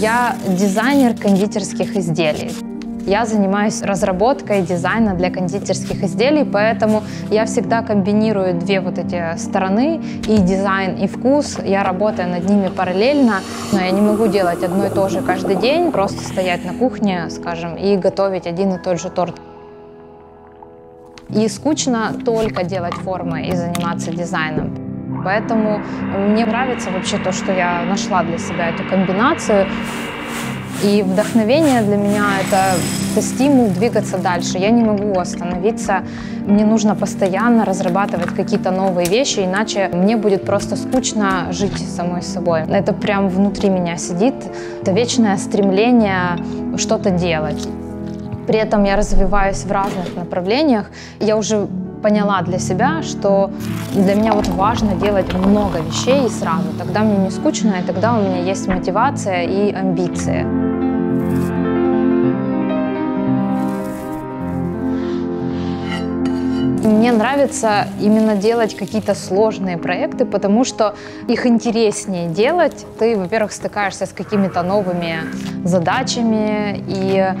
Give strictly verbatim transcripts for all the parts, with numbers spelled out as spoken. Я дизайнер кондитерских изделий. Я занимаюсь разработкой дизайна для кондитерских изделий, поэтому я всегда комбинирую две вот эти стороны, и дизайн, и вкус. Я работаю над ними параллельно, но я не могу делать одно и то же каждый день, просто стоять на кухне, скажем, и готовить один и тот же торт. И скучно только делать формы и заниматься дизайном. Поэтому мне нравится вообще то, что я нашла для себя эту комбинацию. И вдохновение для меня — это стимул двигаться дальше. Я не могу остановиться, мне нужно постоянно разрабатывать какие-то новые вещи, иначе мне будет просто скучно жить самой собой. Это прям внутри меня сидит, это вечное стремление что-то делать. При этом я развиваюсь в разных направлениях. Я уже поняла для себя, что для меня вот важно делать много вещей и сразу. Тогда мне не скучно, и тогда у меня есть мотивация и амбиции. Мне нравится именно делать какие-то сложные проекты, потому что их интереснее делать. Ты, во-первых, стыкаешься с какими-то новыми задачами и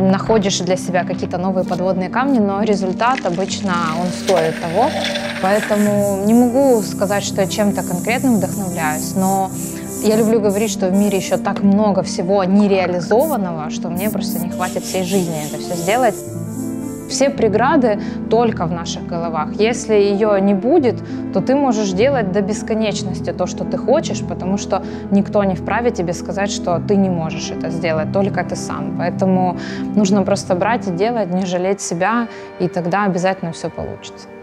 находишь для себя какие-то новые подводные камни, но результат обычно он стоит того. Поэтому не могу сказать, что я чем-то конкретным вдохновляюсь, но я люблю говорить, что в мире еще так много всего нереализованного, что мне просто не хватит всей жизни это все сделать. Все преграды только в наших головах. Если ее не будет, то ты можешь делать до бесконечности то, что ты хочешь, потому что никто не вправе тебе сказать, что ты не можешь это сделать, только ты сам. Поэтому нужно просто брать и делать, не жалеть себя, и тогда обязательно все получится.